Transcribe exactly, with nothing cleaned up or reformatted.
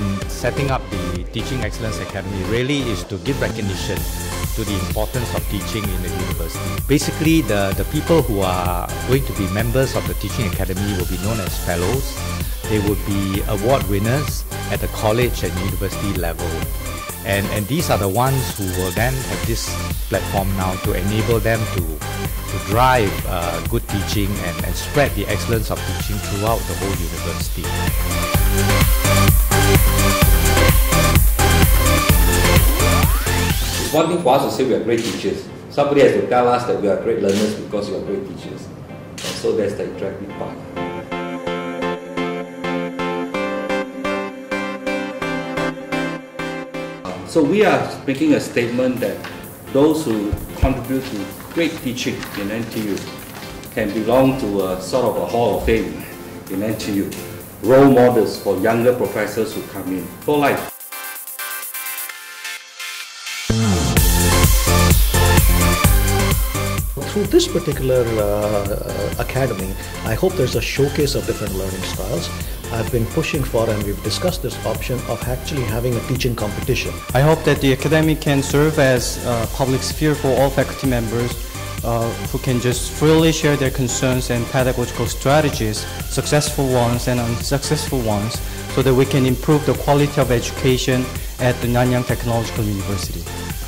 in setting up the Teaching Excellence Academy really is to give recognition to the importance of teaching in the university. Basically, the, the people who are going to be members of the Teaching Academy will be known as fellows. They will be award winners at the college and university level. And, and these are the ones who will then have this platform now to enable them to, to drive uh, good teaching and, and spread the excellence of teaching throughout the whole university. It's one thing for us to say we are great teachers. Somebody has to tell us that we are great learners because we are great teachers. And so that's the interactive part. So we are making a statement that those who contribute to great teaching in N T U can belong to a sort of a hall of fame in N T U. Role models for younger professors who come in for life. Through this particular uh, academy, I hope there's a showcase of different learning styles. I've been pushing for, and we've discussed this option of actually having a teaching competition. I hope that the academy can serve as a public sphere for all faculty members uh, who can just freely share their concerns and pedagogical strategies, successful ones and unsuccessful ones, so that we can improve the quality of education at the Nanyang Technological University.